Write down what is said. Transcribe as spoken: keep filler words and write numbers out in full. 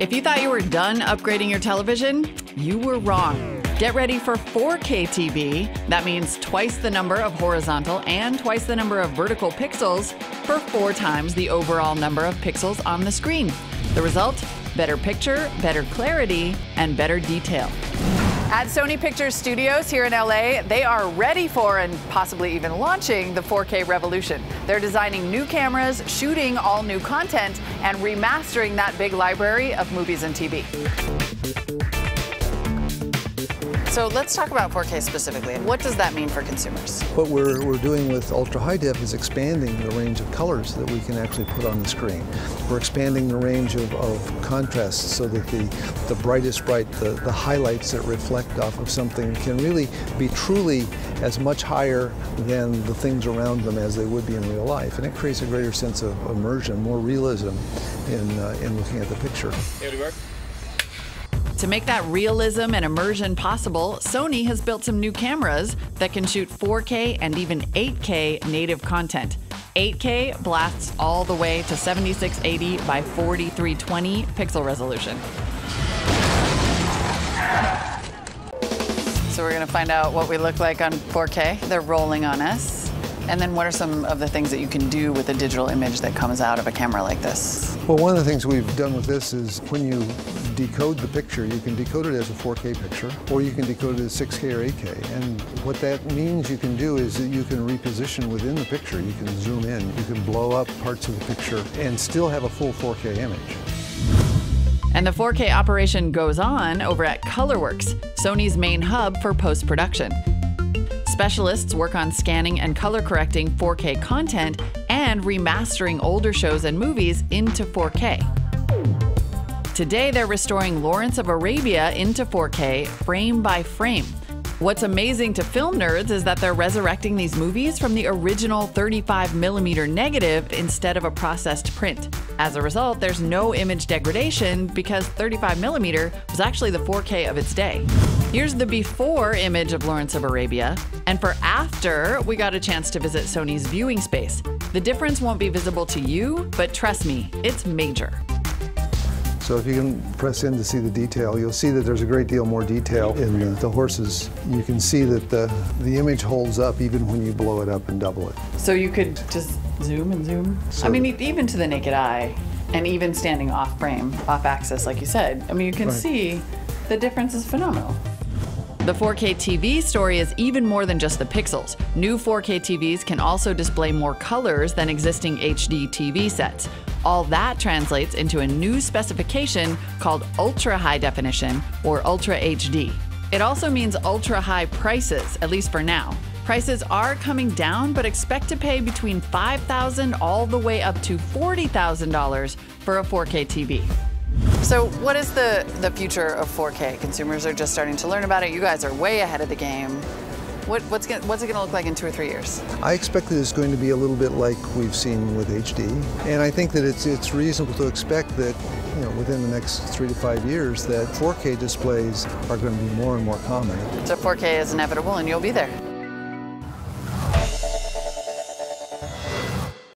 If you thought you were done upgrading your television, you were wrong. Get ready for four K T V. That means twice the number of horizontal and twice the number of vertical pixels for four times the overall number of pixels on the screen. The result? Better picture, better clarity, and better detail. At Sony Pictures Studios here in L A, they are ready for and possibly even launching the four K revolution. They're designing new cameras, shooting all new content, and remastering that big library of movies and T V. So let's talk about four K specifically. What does that mean for consumers? What we're, we're doing with Ultra High Def is expanding the range of colors that we can actually put on the screen. We're expanding the range of, of contrasts so that the, the brightest bright, the, the highlights that reflect off of something can really be truly as much higher than the things around them as they would be in real life. And it creates a greater sense of immersion, more realism in, uh, in looking at the picture. Here we are. To make that realism and immersion possible, Sony has built some new cameras that can shoot four K and even eight K native content. eight K blasts all the way to seventy-six eighty by forty-three twenty pixel resolution. So we're gonna find out what we look like on four K. They're rolling on us. And then what are some of the things that you can do with a digital image that comes out of a camera like this? Well, one of the things we've done with this is when you decode the picture, you can decode it as a four K picture, or you can decode it as six K or eight K. And what that means you can do is that you can reposition within the picture. You can zoom in, you can blow up parts of the picture, and still have a full four K image. And the four K operation goes on over at ColorWorks, Sony's main hub for post-production. Specialists work on scanning and color correcting four K content and remastering older shows and movies into four K. Today, they're restoring Lawrence of Arabia into four K frame by frame. What's amazing to film nerds is that they're resurrecting these movies from the original thirty-five millimeter negative instead of a processed print. As a result, there's no image degradation because thirty-five millimeter was actually the four K of its day. Here's the before image of Lawrence of Arabia. And for after, we got a chance to visit Sony's viewing space. The difference won't be visible to you, but trust me, it's major. So if you can press in to see the detail, you'll see that there's a great deal more detail in the, the horses. You can see that the, the image holds up even when you blow it up and double it. So you could just zoom and zoom? So I mean, even to the naked eye, and even standing off frame, off axis, like you said. I mean, you can right. see the difference is phenomenal. The four K T V story is even more than just the pixels. New four K T Vs can also display more colors than existing H D T V sets. All that translates into a new specification called Ultra High Definition, or Ultra H D. It also means ultra high prices, at least for now. Prices are coming down, but expect to pay between five thousand dollars all the way up to forty thousand dollars for a four K T V. So what is the, the future of four K? Consumers are just starting to learn about it. You guys are way ahead of the game. What, what's, gonna, what's it going to look like in two or three years? I expect that it's going to be a little bit like we've seen with H D. And I think that it's, it's reasonable to expect that, you know, within the next three to five years that four K displays are going to be more and more common. So four K is inevitable and you'll be there.